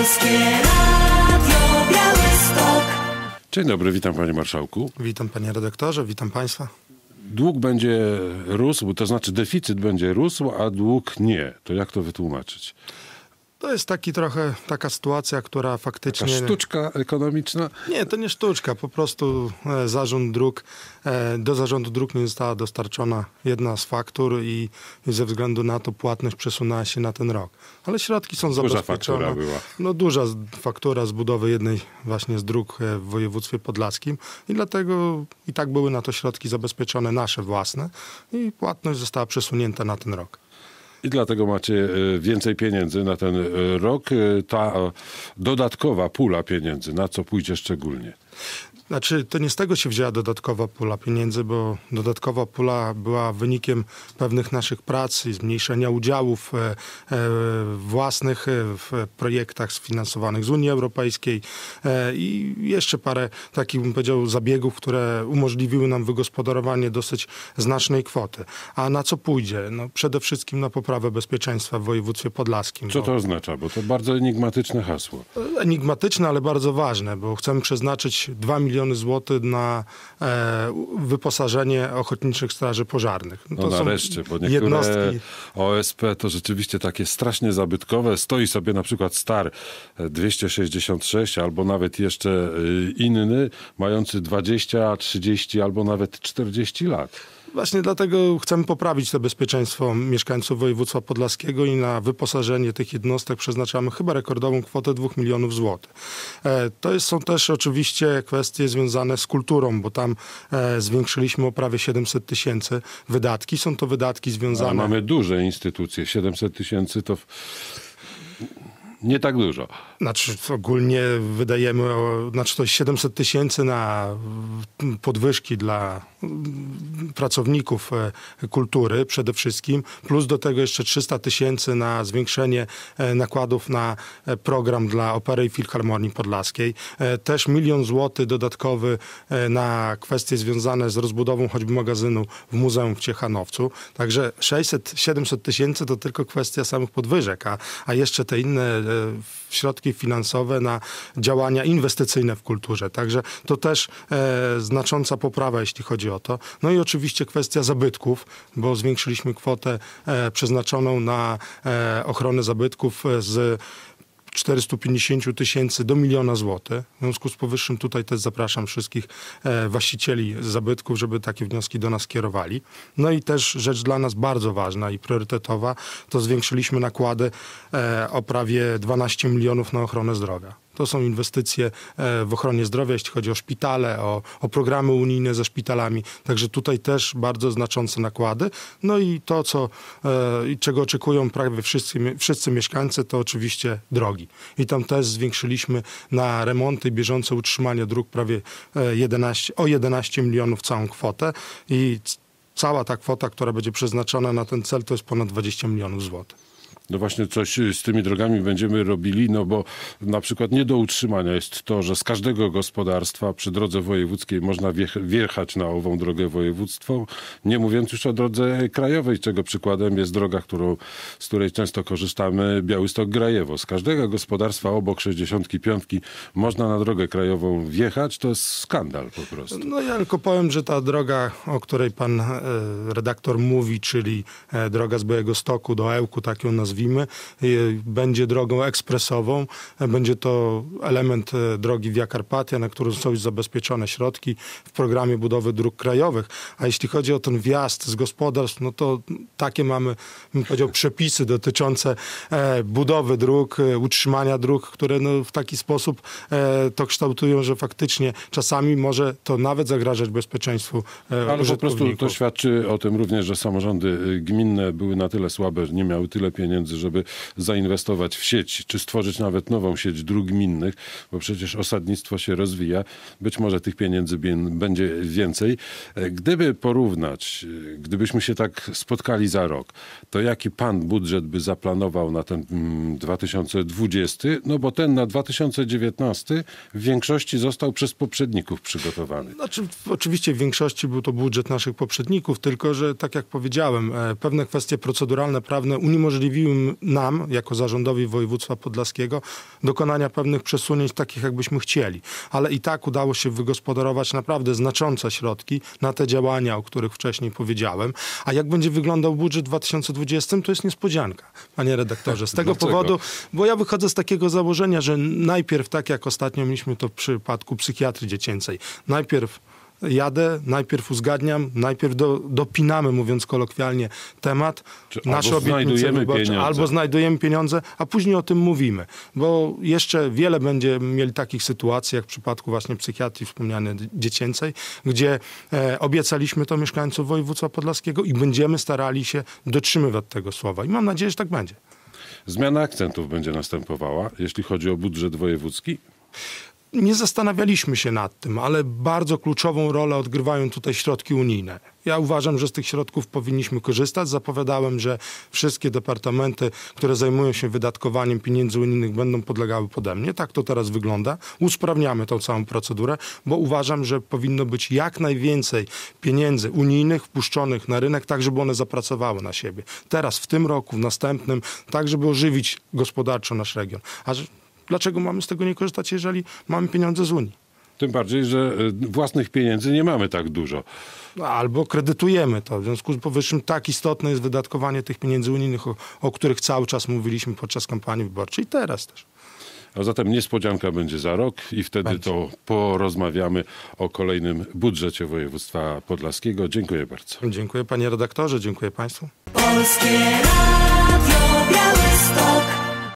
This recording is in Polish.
Polskie Radio Białystok. Dzień dobry, witam panie marszałku. Witam panie redaktorze, witam państwa. Dług będzie rósł, to znaczy deficyt będzie rósł, a dług nie. To jak to wytłumaczyć? To jest taka sytuacja, która faktycznie... Taka sztuczka ekonomiczna? Nie, to nie sztuczka. Po prostu do zarządu dróg nie została dostarczona jedna z faktur i ze względu na to płatność przesunęła się na ten rok. Ale środki są zabezpieczone. Duża faktura była. No, duża faktura z budowy jednej właśnie z dróg w województwie podlaskim i dlatego i tak były na to środki zabezpieczone, nasze własne, i płatność została przesunięta na ten rok. I dlatego macie więcej pieniędzy na ten rok. Ta dodatkowa pula pieniędzy, na co pójdzie szczególnie? Znaczy, to nie z tego się wzięła dodatkowa pula pieniędzy, bo dodatkowa pula była wynikiem pewnych naszych prac i zmniejszenia udziałów własnych w projektach sfinansowanych z Unii Europejskiej i jeszcze parę takich, bym powiedział, zabiegów, które umożliwiły nam wygospodarowanie dosyć znacznej kwoty. A na co pójdzie? No, przede wszystkim na poprawę bezpieczeństwa w województwie podlaskim. Co to oznacza? Bo to bardzo enigmatyczne hasło. Enigmatyczne, ale bardzo ważne, bo chcemy przeznaczyć 2 miliony złotych na wyposażenie ochotniczych straży pożarnych. No to nareszcie, bo niektóre jednostki OSP to rzeczywiście takie strasznie zabytkowe. Stoi sobie na przykład Star 266 albo nawet jeszcze inny, mający 20, 30 albo nawet 40 lat. Właśnie dlatego chcemy poprawić to bezpieczeństwo mieszkańców województwa podlaskiego i na wyposażenie tych jednostek przeznaczamy chyba rekordową kwotę 2 milionów złotych. To są też oczywiście kwestie związane z kulturą, bo tam zwiększyliśmy o prawie 700 tysięcy wydatki. Są to wydatki związane... Ale mamy duże instytucje, 700 tysięcy to... Nie tak dużo. Znaczy ogólnie wydajemy, to 700 tysięcy na podwyżki dla pracowników kultury przede wszystkim, plus do tego jeszcze 300 tysięcy na zwiększenie nakładów na program dla Opery i Filharmonii Podlaskiej. Też 1 milion złotych dodatkowy na kwestie związane z rozbudową choćby magazynu w Muzeum w Ciechanowcu. Także 600-700 tysięcy to tylko kwestia samych podwyżek, a jeszcze te inne środki finansowe na działania inwestycyjne w kulturze. Także to też znacząca poprawa, jeśli chodzi o to. No i oczywiście kwestia zabytków, bo zwiększyliśmy kwotę przeznaczoną na ochronę zabytków z 450 tysięcy do 1 miliona złotych. W związku z powyższym tutaj też zapraszam wszystkich właścicieli zabytków, żeby takie wnioski do nas kierowali. No i też rzecz dla nas bardzo ważna i priorytetowa, to zwiększyliśmy nakłady o prawie 12 milionów na ochronę zdrowia. To są inwestycje w ochronie zdrowia, jeśli chodzi o szpitale, o programy unijne ze szpitalami. Także tutaj też bardzo znaczące nakłady. No i to, czego oczekują prawie wszyscy mieszkańcy, to oczywiście drogi. I tam też zwiększyliśmy na remonty i bieżące utrzymanie dróg prawie o 11 milionów całą kwotę. I cała ta kwota, która będzie przeznaczona na ten cel, to jest ponad 20 milionów złotych. No właśnie coś z tymi drogami będziemy robili, no bo na przykład nie do utrzymania jest to, że z każdego gospodarstwa przy drodze wojewódzkiej można wjechać na ową drogę województwa, nie mówiąc już o drodze krajowej, czego przykładem jest droga, z której często korzystamy, Białystok-Grajewo. Z każdego gospodarstwa obok 65 można na drogę krajową wjechać, to jest skandal po prostu. No ja tylko powiem, że ta droga, o której pan redaktor mówi, czyli droga z Białego Stoku do Ełku, tak ją nazwijmy, będzie drogą ekspresową. Będzie to element drogi Via Carpatia, na którą są już zabezpieczone środki w programie budowy dróg krajowych. A jeśli chodzi o ten wjazd z gospodarstw, no to takie mamy, bym powiedział, przepisy dotyczące budowy dróg, utrzymania dróg, które no w taki sposób to kształtują, że faktycznie czasami może to nawet zagrażać bezpieczeństwu użytkowników. Ale po prostu to świadczy o tym również, że samorządy gminne były na tyle słabe, że nie miały tyle pieniędzy, żeby zainwestować w sieć, czy stworzyć nawet nową sieć dróg gminnych, bo przecież osadnictwo się rozwija. Być może tych pieniędzy będzie więcej. Gdybyśmy się tak spotkali za rok, to jaki pan budżet by zaplanował na ten 2020? No bo ten na 2019 w większości został przez poprzedników przygotowany. Znaczy, oczywiście w większości był to budżet naszych poprzedników, tylko że tak jak powiedziałem, pewne kwestie proceduralne, prawne uniemożliwiły umożliwił nam, jako zarządowi województwa podlaskiego, dokonania pewnych przesunięć takich, jakbyśmy chcieli. Ale i tak udało się wygospodarować naprawdę znaczące środki na te działania, o których wcześniej powiedziałem. A jak będzie wyglądał budżet w 2020, to jest niespodzianka, panie redaktorze. Z tego powodu, bo ja wychodzę z takiego założenia, że najpierw, tak jak ostatnio mieliśmy to w przypadku psychiatrii dziecięcej, najpierw uzgadniam, najpierw dopinamy, mówiąc kolokwialnie, temat, nasze obietnice wyborcze, albo znajdujemy pieniądze, a później o tym mówimy. Bo jeszcze wiele będzie mieli takich sytuacji, jak w przypadku właśnie psychiatrii wspomnianej dziecięcej, gdzie obiecaliśmy to mieszkańcom województwa podlaskiego i będziemy starali się dotrzymywać tego słowa. I mam nadzieję, że tak będzie. Zmiana akcentów będzie następowała, jeśli chodzi o budżet wojewódzki? Nie zastanawialiśmy się nad tym, ale bardzo kluczową rolę odgrywają tutaj środki unijne. Ja uważam, że z tych środków powinniśmy korzystać. Zapowiadałem, że wszystkie departamenty, które zajmują się wydatkowaniem pieniędzy unijnych, będą podlegały pode mnie. Tak to teraz wygląda. Usprawniamy tą całą procedurę, bo uważam, że powinno być jak najwięcej pieniędzy unijnych wpuszczonych na rynek, tak żeby one zapracowały na siebie. Teraz, w tym roku, w następnym, tak żeby ożywić gospodarczo nasz region. Dlaczego mamy z tego nie korzystać, jeżeli mamy pieniądze z Unii? Tym bardziej, że własnych pieniędzy nie mamy tak dużo. Albo kredytujemy to. W związku z powyższym tak istotne jest wydatkowanie tych pieniędzy unijnych, o których cały czas mówiliśmy podczas kampanii wyborczej i teraz też. A zatem niespodzianka będzie za rok i wtedy to porozmawiamy o kolejnym budżecie województwa podlaskiego. Dziękuję bardzo. Dziękuję panie redaktorze, dziękuję państwu. Polskie Radio.